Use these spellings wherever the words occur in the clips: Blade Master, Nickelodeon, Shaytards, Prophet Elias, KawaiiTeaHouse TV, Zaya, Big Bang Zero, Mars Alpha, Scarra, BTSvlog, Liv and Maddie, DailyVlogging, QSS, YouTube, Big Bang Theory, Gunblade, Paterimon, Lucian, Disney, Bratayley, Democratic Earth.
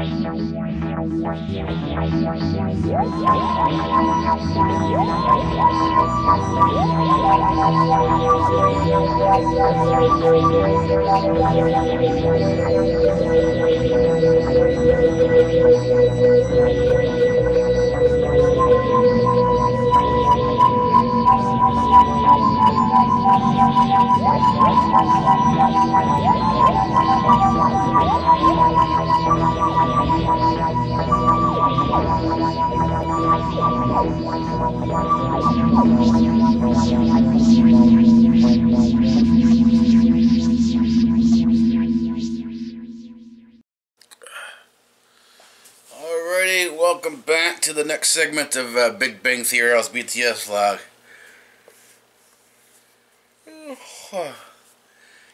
Alrighty, welcome back to the next segment of Big Bang Theory's BTS vlog.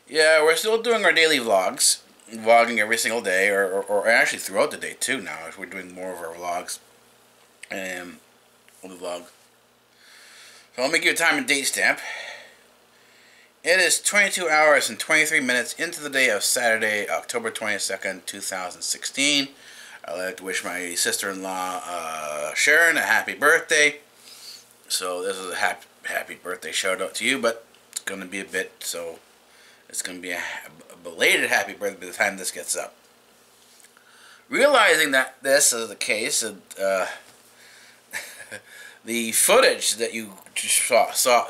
Yeah, we're still doing our daily vlogs, vlogging every single day, or actually throughout the day too now, if we're doing more of our vlogs. And on the vlog. So I'll make you a time and date stamp. It is 22 hours and 23 minutes into the day of Saturday, October 22nd, 2016. I'd like to wish my sister-in-law, Sharon, a happy birthday. So this is a happy birthday shout out to you, but it's going to be a bit, so it's going to be a belated happy birthday by the time this gets up. Realizing that this is the case, the footage that you just saw I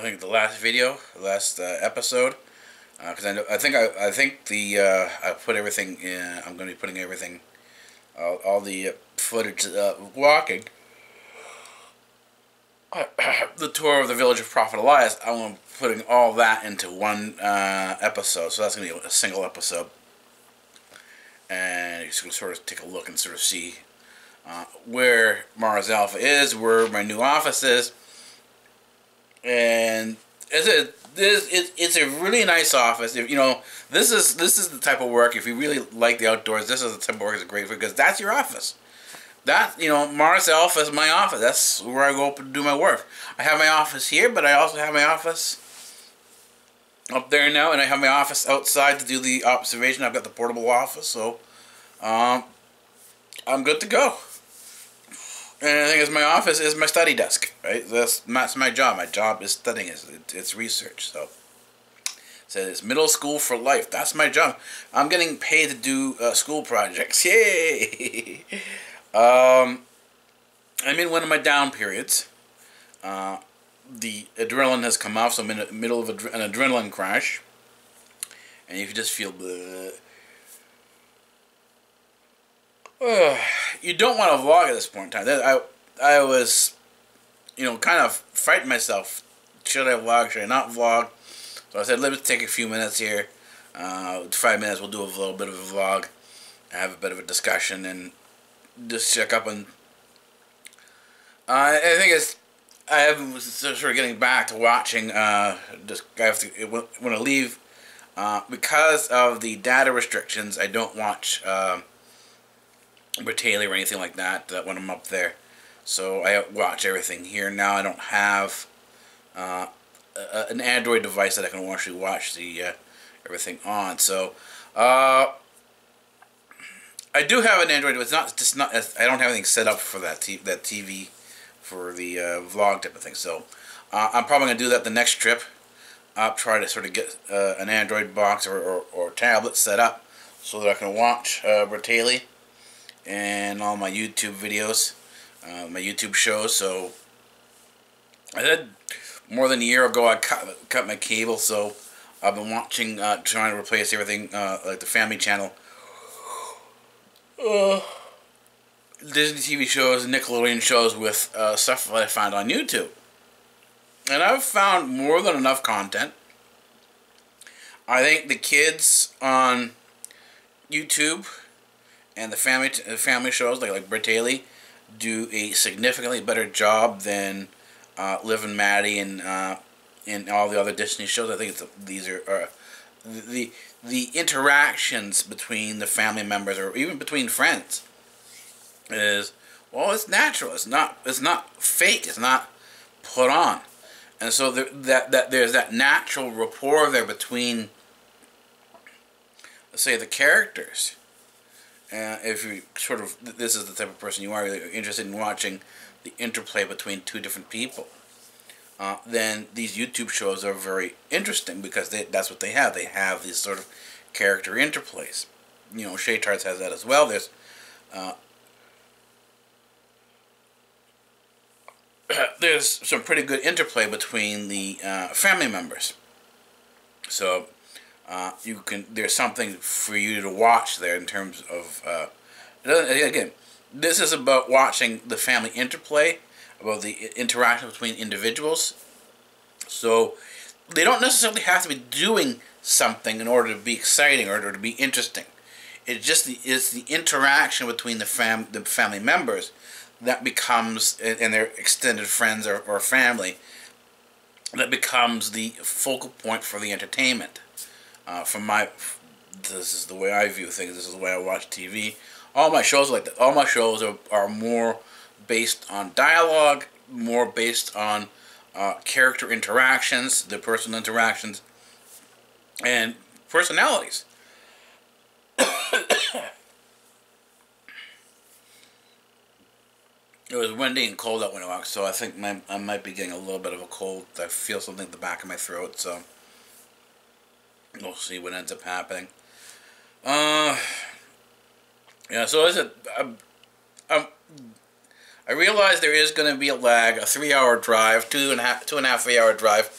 think the last video, episode, because I think I put everything in. I'm going to be putting everything, all the footage walking the tour of the village of Prophet Elias. I'm putting all that into one episode, so that's going to be a single episode. And you can sort of take a look and sort of see where Mars Alpha is, where my new office is. And it's a really nice office. If, you know, this is the type of work. If you really like the outdoors, this is the type of work that's great for, because that's your office. That, you know, Mars Alpha is my office. That's where I go up and do my work. I have my office here, but I also have my office up there now, and I have my office outside to do the observation. I've got the portable office, so I'm good to go. And the thing is, my office is my study desk, right? That's my job. My job is studying. It's research. So it says it's middle school for life. That's my job. I'm getting paid to do school projects. Yay! I'm in one of my down periods. The adrenaline has come off, so I'm in the middle of an adrenaline crash, and you can just feel bleh. You don't want to vlog at this point in time. I was, you know, kind of fighting myself. Should I vlog? Should I not vlog? So I said, let me take a few minutes here. 5 minutes, we'll do a little bit of a vlog, have a bit of a discussion, and just check up on. I think it's. I have sort of getting back to watching. Just I have to when I leave because of the data restrictions. I don't watch Bratayley or anything like that when I'm up there. So I watch everything here now. I don't have an Android device that I can actually watch the everything on. So I do have an Android, but it's not just not. I don't have anything set up for that TV. For the vlog type of thing, so I'm probably gonna do that the next trip. I'll try to sort of get an Android box or tablet set up so that I can watch Bratayley and all my YouTube videos, my YouTube shows. So I did more than a year ago. I cut my cable, so I've been watching, trying to replace everything like the Family Channel. Disney TV shows, Nickelodeon shows with stuff that I found on YouTube. And I've found more than enough content. I think the kids on YouTube and the family shows like Bratayley do a significantly better job than Liv and Maddie and all the other Disney shows. I think these are the interactions between the family members or even between friends. It's natural. It's not fake. It's not put on. And so there's that natural rapport there between, let's say, the characters. If you sort of, this is the type of person you are, you're interested in watching the interplay between two different people, then these YouTube shows are very interesting because that's what they have. They have these sort of character interplays. You know, Shaytards has that as well. There's there's some pretty good interplay between the family members. So there's something for you to watch there in terms of, again, this is about watching the family interplay, about the interaction between individuals. So they don't necessarily have to be doing something in order to be exciting or to be interesting. It's just the interaction between the family members that becomes, and their extended friends or family, that becomes the focal point for the entertainment. This is the way I view things. This is the way I watch TV. All my shows are like that. All my shows are more based on dialogue, more based on character interactions, the personal interactions, and personalities. It was windy and cold out when I walked, so I think I might be getting a little bit of a cold. I feel something at the back of my throat, so we'll see what ends up happening. Yeah, so I realize there is going to be a lag. A 3-hour drive, 2.5 3-hour drive,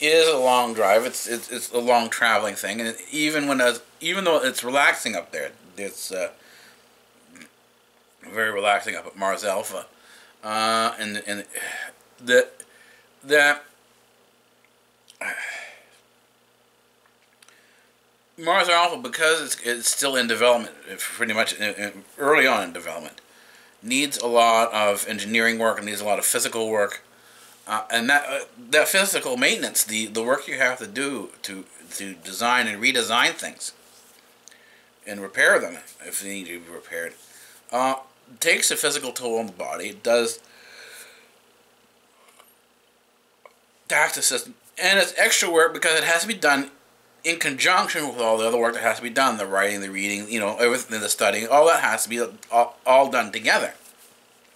is a long drive. It's a long traveling thing, and even when even though it's relaxing up there, it's very relaxing up at Mars Alpha, and that Mars Alpha, because it's still in development, pretty much early on in development, needs a lot of engineering work and needs a lot of physical work, and that physical maintenance, the work you have to do to design and redesign things and repair them if they need to be repaired, takes a physical toll on the body. It does tax the system, and it's extra work because it has to be done in conjunction with all the other work that has to be done, the writing, the reading, you know, everything, the studying, all that has to be all done together.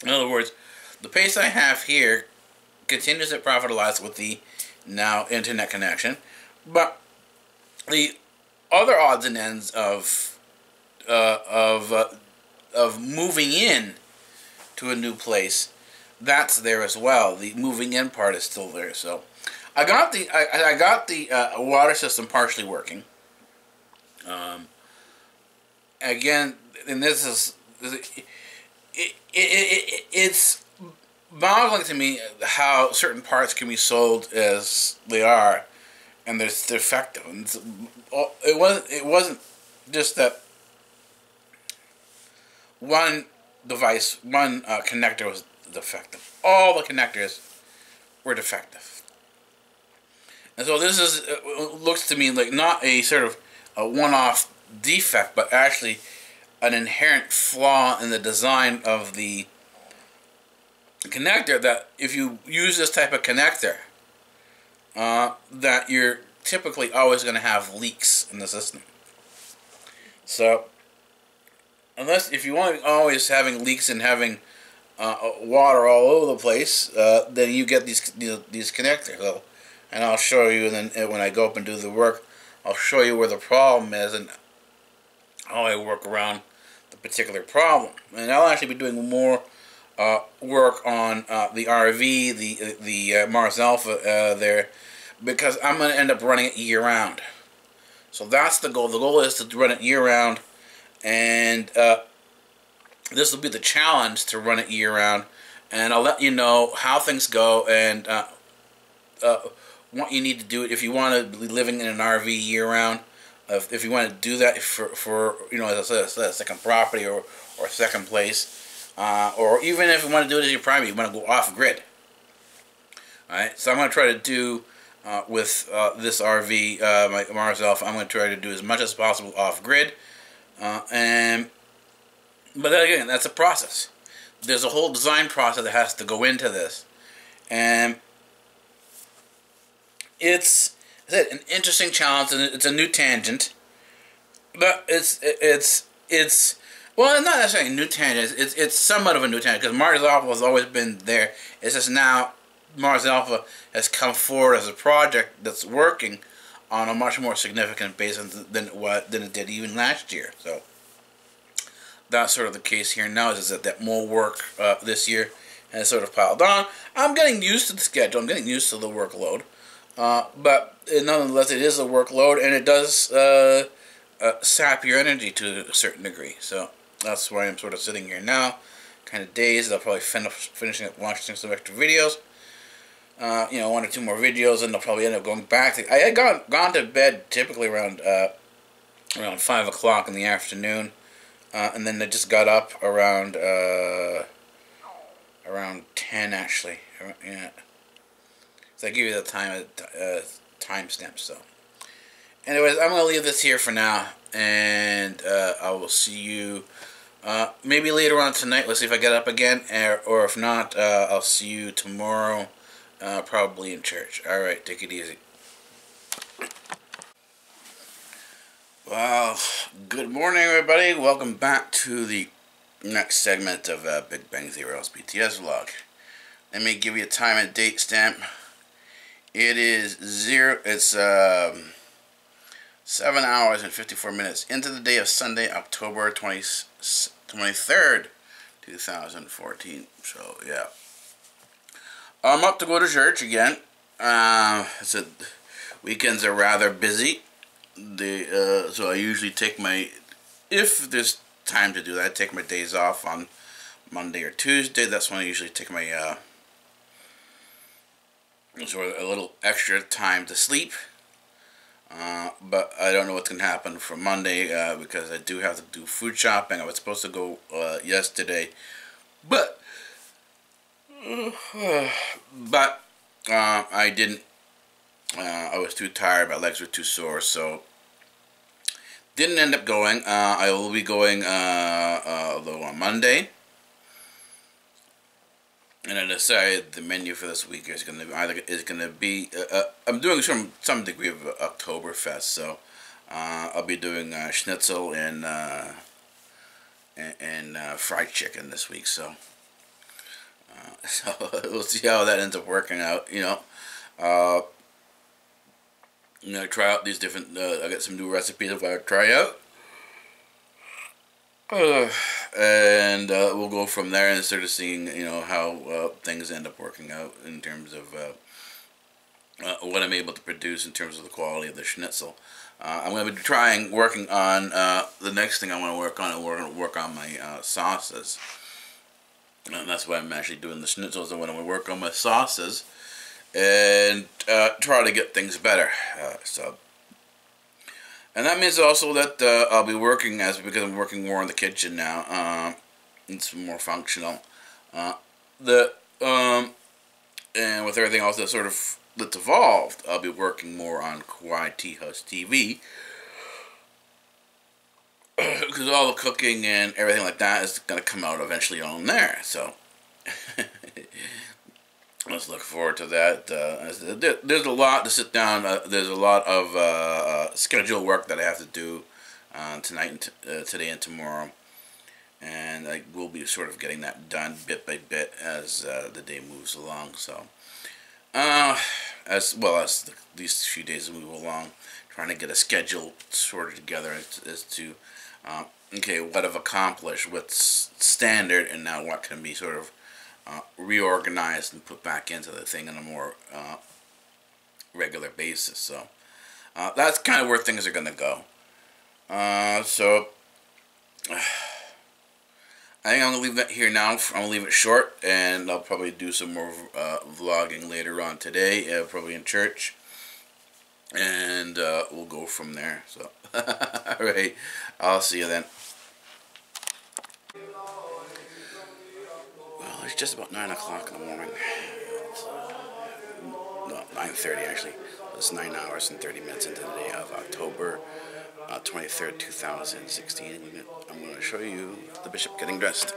In other words, the pace I have here continues at Prophet Elias with the now internet connection, but the other odds and ends of moving in to a new place, that's there as well. The moving in part is still there, so. I got the water system partially working. Again, and it's boggling to me how certain parts can be sold as they are, and they're defective. And it wasn't just that one device, one connector was defective. All the connectors were defective. And so this is, looks to me like not a sort of a one-off defect, but actually an inherent flaw in the design of the connector, that if you use this type of connector, that you're typically always going to have leaks in the system. So, unless, if you want always having leaks and having water all over the place, then you get these connectors. So, and I'll show you, and then when I go up and do the work, I'll show you where the problem is and how I work around the particular problem. And I'll actually be doing more work on the RV, the Mars Alpha there, because I'm going to end up running it year-round. So that's the goal. The goal is to run it year-round, and this will be the challenge, to run it year-round. And I'll let you know how things go and what you need to do if you want to be living in an RV year-round, if you want to do that for you know, as I said, a second property or second place, or even if you want to do it as your primary, you want to go off-grid. All right, so I'm going to try to do with this RV, my Mars Alpha, I'm going to try to do as much as possible off-grid, but then again, that's a process. There's a whole design process that has to go into this, and It's an interesting challenge, and it's a new tangent. But it's well, it's not necessarily a new tangent. It's somewhat of a new tangent because Mars Alpha has always been there. It's just now Mars Alpha has come forward as a project that's working on a much more significant basis than it did even last year. So that's sort of the case here now, is that more work this year has sort of piled on. I'm getting used to the schedule. I'm getting used to the workload. But nonetheless, it is a workload, and it does sap your energy to a certain degree. So that's why I'm sort of sitting here now, kind of dazed. I'll probably finishing up watching some extra videos. You know, one or two more videos, and I'll probably end up going back. I had gone to bed typically around 5 o'clock in the afternoon, and then I just got up around 10 actually. Yeah, so I give you the timestamp. So, anyways, I'm gonna leave this here for now, and I will see you maybe later on tonight. Let's see if I get up again, or if not, I'll see you tomorrow. Probably in church. Alright, take it easy. Well, good morning, everybody. Welcome back to the next segment of Big Bang Zero's BTS vlog. Let me give you a time and date stamp. It is 7 hours and 54 minutes into the day of Sunday, October 23rd, 2014. So, yeah. I'm up to go to church again. So weekends are rather busy. So I usually take my, if there's time to do that, I take my days off on Monday or Tuesday. That's when I usually take my sort of a little extra time to sleep. But I don't know what's gonna happen for Monday because I do have to do food shopping. I was supposed to go yesterday, but I didn't. I was too tired. My legs were too sore, so didn't end up going. I will be going though on Monday, and I decided the menu for this week is gonna be. I'm doing some degree of Oktoberfest, so I'll be doing schnitzel and fried chicken this week. So. So we'll see how that ends up working out, you know. I'm gonna try out these different. I got some new recipes I've got to try out, and we'll go from there and sort of seeing, you know, how things end up working out in terms of what I'm able to produce in terms of the quality of the schnitzel. I'm gonna be working on the next thing I want to work on. We're gonna work on my sauces. And that's why I'm actually doing the schnitzels. I want to work on my sauces and try to get things better. And that means also that I'll be working because I'm working more in the kitchen now. It's more functional. And with everything else that sort of that's evolved, I'll be working more on KawaiiTeaHouse TV. Because all the cooking and everything like that is going to come out eventually on there, so let's look forward to that. There's a lot to sit down. There's a lot of schedule work that I have to do tonight and today and tomorrow, and I will be sort of getting that done bit by bit as the day moves along. So, as well as these few days move along, trying to get a schedule sorted together as to. Okay, what I've accomplished, what's standard, and now what can be sort of reorganized and put back into the thing on a more regular basis. So that's kind of where things are going to go. I think I'm going to leave that here now. I'm going to leave it short, and I'll probably do some more vlogging later on today, probably in church. And we'll go from there. So, alright, I'll see you then. Well, it's just about 9 o'clock in the morning. No, 9:30 actually. It's 9 hours and 30 minutes into the day of October 23rd, 2016. I'm going to show you the bishop getting dressed.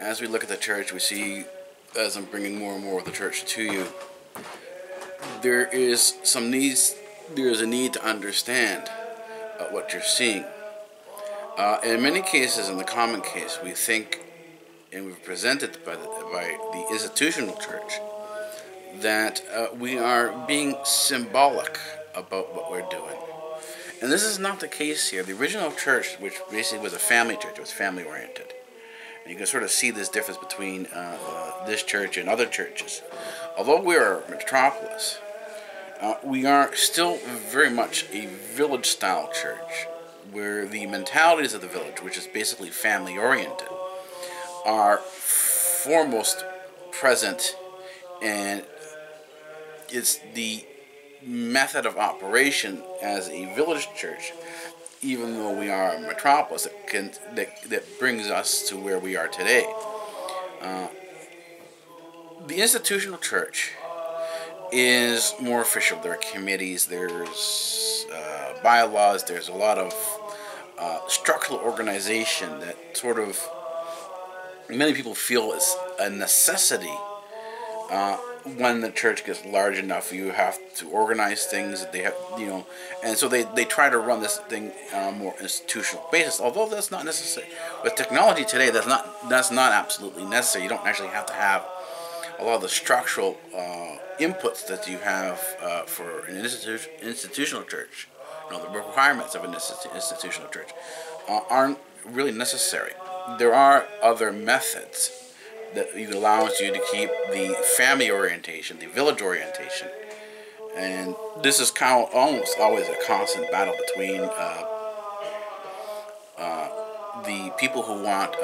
As we look at the church, we see, as I'm bringing more and more of the church to you, there is some needs. There is a need to understand what you're seeing. In many cases, in the common case, we think, and we're presented by the institutional church, that we are being symbolic about what we're doing. And this is not the case here. The original church, which basically was a family church, it was family-oriented. You can sort of see this difference between this church and other churches. Although we are a metropolis, we are still very much a village-style church, where the mentalities of the village, which is basically family-oriented, are foremost present, and it's the method of operation as a village church. Even though we are a metropolis, that brings us to where we are today. The institutional church is more official. There are committees, there's bylaws, there's a lot of structural organization that sort of many people feel is a necessity. When the church gets large enough, you have to organize things. They have, you know, and so they try to run this thing on a more institutional basis. Although that's not necessary with technology today. That's not absolutely necessary. You don't actually have to have a lot of the structural inputs that you have for an institutional church. You know, the requirements of an institutional church aren't really necessary. There are other methods that allows you to keep the family orientation, the village orientation, and this is kind of almost always a constant battle between the people who want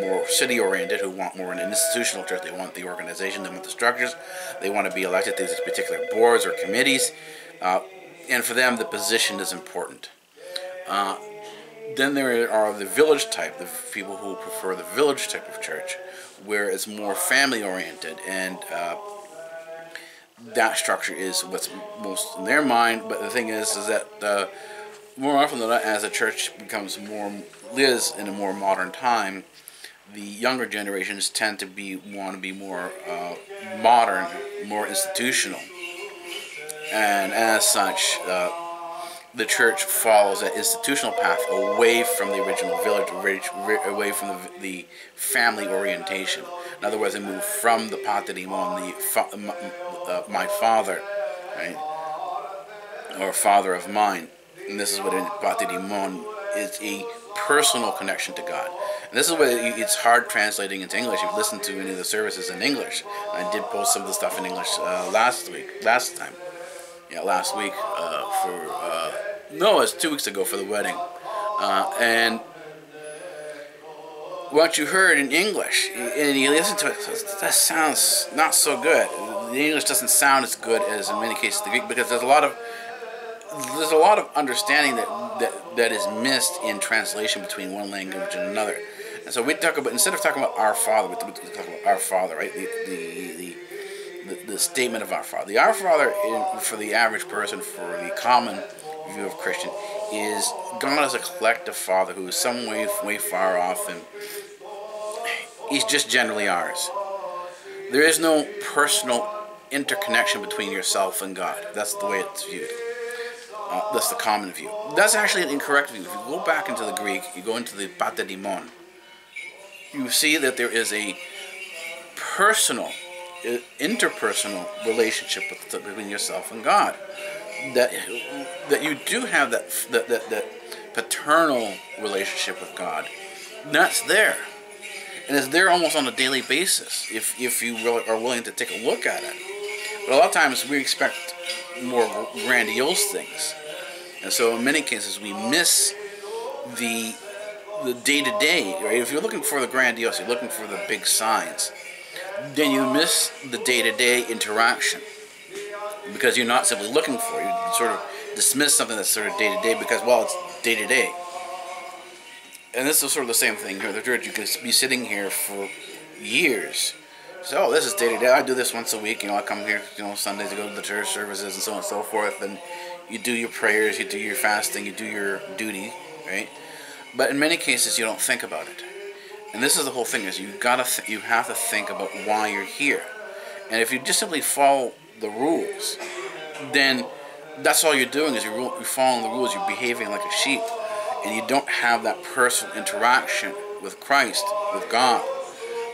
more city-oriented, who want more an institutional church. They want the organization, they want the structures, they want to be elected to these particular boards or committees, and for them the position is important. Then there are the village type, the people who prefer the village type of church, where it's more family oriented, and that structure is what's most in their mind. But the thing is that more often than not, as a church becomes more lives in a more modern time, the younger generations tend to want to be more modern, more institutional, and as such, the church follows that institutional path away from the original village, away from the family orientation. In other words, they move from the Paterimon, the my father, right, or father of mine. And this is what in Paterimon is a personal connection to God. And this is what it's hard translating into English. If you listen to any of the services in English, I did post some of the stuff in English last week no, it's 2 weeks ago for the wedding, and what you heard in English, and you listen to it, that sounds not so good. The English doesn't sound as good as in many cases the Greek, because there's a lot of understanding that is missed in translation between one language and another. And so we talk about, instead of talking about our Father, we talk about our Father, right? The statement of our Father. The Our Father, for the average person, for the common view of Christian, is God as a collective Father who is some way far off, and He's just generally ours. There is no personal interconnection between yourself and God. That's the way it's viewed. That's the common view. That's actually an incorrect view. If you go back into the Greek, you go into the Paterimon, you see that there is a personal, interpersonal relationship between yourself and God, that you do have that paternal relationship with God. That's there, and it's there almost on a daily basis if you really are willing to take a look at it. But a lot of times we expect more grandiose things, and so in many cases we miss the day-to-day, right? If you're looking for the grandiose, you're looking for the big signs, then you miss the day-to-day interaction, because you're not simply looking for it. You sort of dismiss something that's sort of day-to-day because, well, it's day-to-day. And this is sort of the same thing here. The church, you could be sitting here for years. So, oh, this is day-to-day. I do this once a week. You know, I come here, you know, Sundays to go to the church services and so on and so forth. And you do your prayers, you do your fasting, you do your duty, right? But in many cases, you don't think about it. And this is the whole thing, is you have to think about why you're here. And if you just simply follow the rules, then that's all you're doing, is you're following the rules, you're behaving like a sheep, and you don't have that personal interaction with Christ, with God,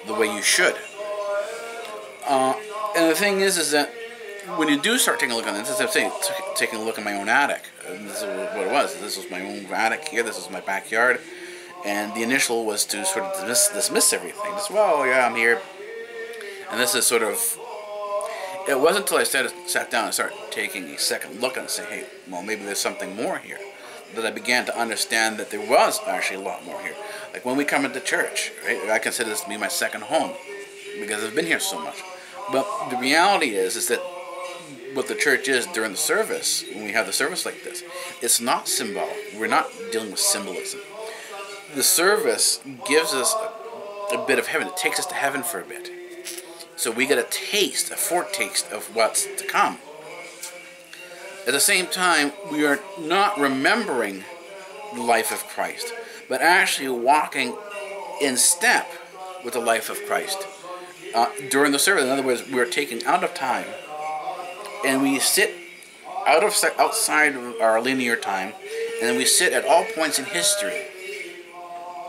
the way you should. And the thing is that when you do start taking a look at this, as I'm saying, taking a look at my own attic, and this is what it was. This was my own attic here, this is my backyard. And the initial was to sort of dismiss everything. Just, well, yeah, I'm here. And this is sort of... It wasn't until I sat down and started taking a second look and say, hey, well, maybe there's something more here, that I began to understand that there was actually a lot more here. Like when we come into church, right? I consider this to be my second home because I've been here so much. But the reality is that what the church is during the service, when we have the service like this, it's not symbolic. We're not dealing with symbolism. The service gives us a bit of heaven. It takes us to heaven for a bit. So we get a taste, a foretaste of what's to come. At the same time, we are not remembering the life of Christ, but actually walking in step with the life of Christ during the service. In other words, we're taking out of time, and we sit outside of our linear time, and then we sit at all points in history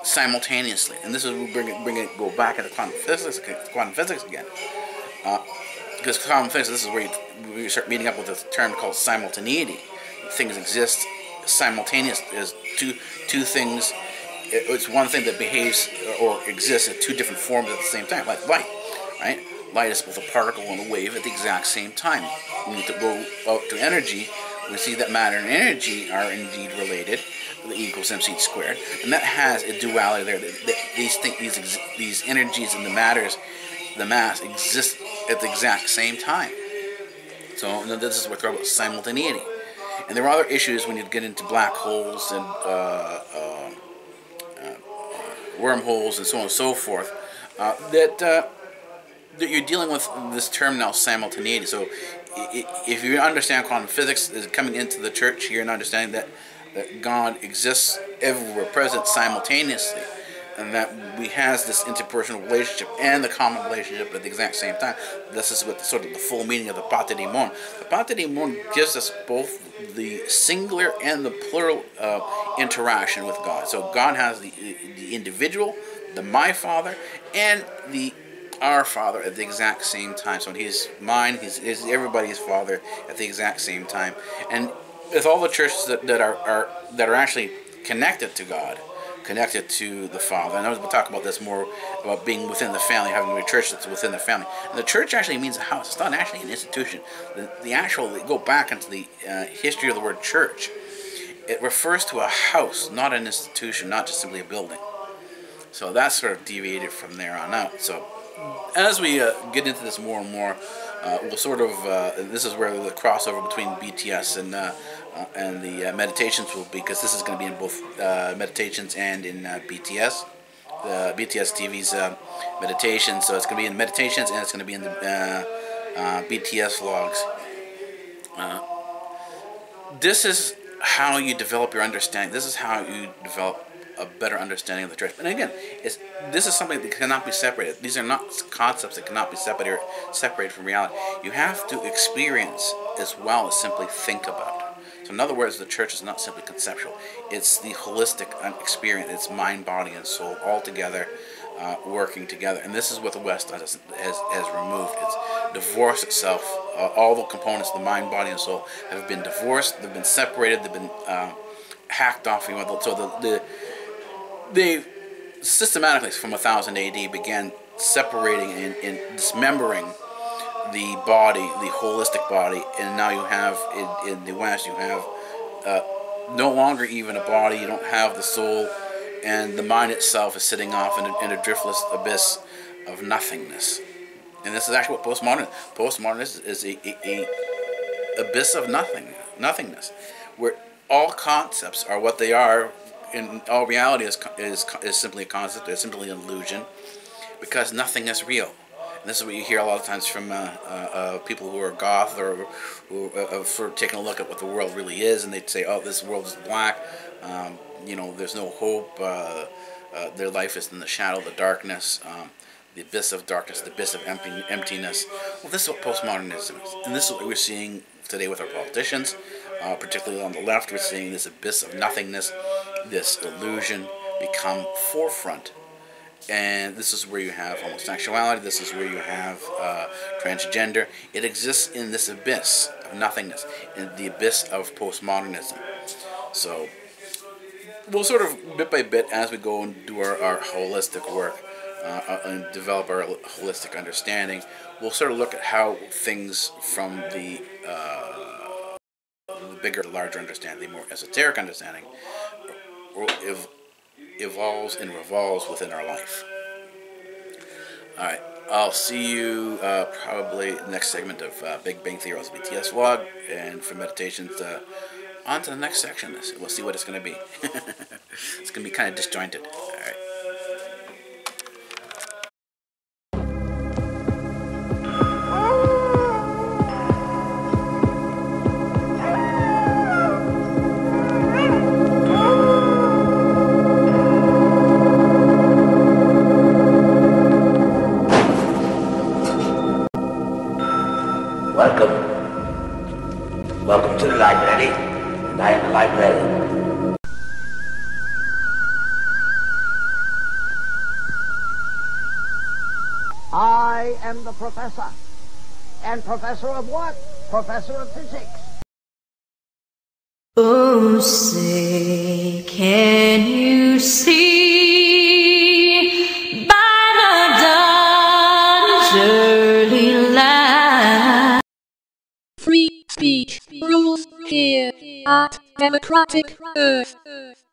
simultaneously. And this is we go back into quantum physics again, because quantum physics, this is where we start meeting up with this term called simultaneity. Things exist simultaneously. There's two things. It's one thing that behaves or exists in two different forms at the same time, like light, right? Light is both a particle and a wave at the exact same time. We need to go out to energy. We see that matter and energy are indeed related. The E equals MC squared, and that has a duality there. That these energies and the matters, the mass, exist at the exact same time. So this is what we're talking about, simultaneity. And there are other issues when you get into black holes and wormholes and so on and so forth, that you're dealing with this term now, simultaneity. So if you understand quantum physics is coming into the church, you're understanding that God exists everywhere, present simultaneously, and that we has this interpersonal relationship and the common relationship at the exact same time. This is what sort of the full meaning of the Paterimon. The Paterimon gives us both the singular and the plural interaction with God. So God has the individual, the my Father, and the our Father at the exact same time. So He's mine, He's everybody's Father at the exact same time. And with all the churches that are actually connected to God, connected to the Father. And I was going to talk about this more, about being within the family, having a church that's within the family. And the church actually means a house. It's not actually an institution. They go back into the history of the word church. It refers to a house, not an institution, not just simply a building. So that's sort of deviated from there on out. So as we get into this more and more, we'll sort of, this is where the crossover between BTS and the meditations will be, because this is going to be in both meditations and in BTS, the BTS TV's meditations. So it's going to be in meditations and it's going to be in the BTS vlogs. This is how you develop your understanding. This is how you develop a better understanding of the church. And again, this is something that cannot be separated. These are not concepts that cannot be separated from reality. You have to experience as well as simply think about. So in other words, the church is not simply conceptual. It's the holistic experience. It's mind, body, and soul all together, working together. And this is what the West has removed. It's divorced itself. All the components of the mind, body, and soul have been divorced. They've been separated. They've been hacked off. So they systematically, from 1000 AD, began separating and dismembering the body, the holistic body, and now you have, in the West, you have no longer even a body. You don't have the soul, and the mind itself is sitting off in a driftless abyss of nothingness. And this is actually what postmodernism is, a abyss of nothingness, where all concepts are what they are. In all reality is simply a concept, it's simply an illusion, because nothing is real. And this is what you hear a lot of times from people who are goth or who are taking a look at what the world really is, and they'd say, oh, this world is black, there's no hope, their life is in the shadow, the darkness, the abyss of darkness, the abyss of emptiness. Well, this is what postmodernism is, and this is what we're seeing today with our politicians, particularly on the left. We're seeing this abyss of nothingness, this illusion become forefront, and this is where you have homosexuality, this is where you have transgender. It exists in this abyss of nothingness, in the abyss of postmodernism. So we'll sort of, bit by bit, as we go and do our holistic work and develop our holistic understanding, we'll sort of look at how things from the bigger, larger understanding, the more esoteric understanding, evolves and revolves within our life. Alright, I'll see you probably next segment of Big Bang Theory's BTS vlog, and for meditations, on to the next section. We'll see what it's going to be. It's going to be kind of disjointed. Alright. Welcome. Welcome to the library. And I am the librarian. I am the professor. And professor of what? Professor of physics. Oh, say, can you see by the dawn's early light? Free speech rules here at Democratic Earth.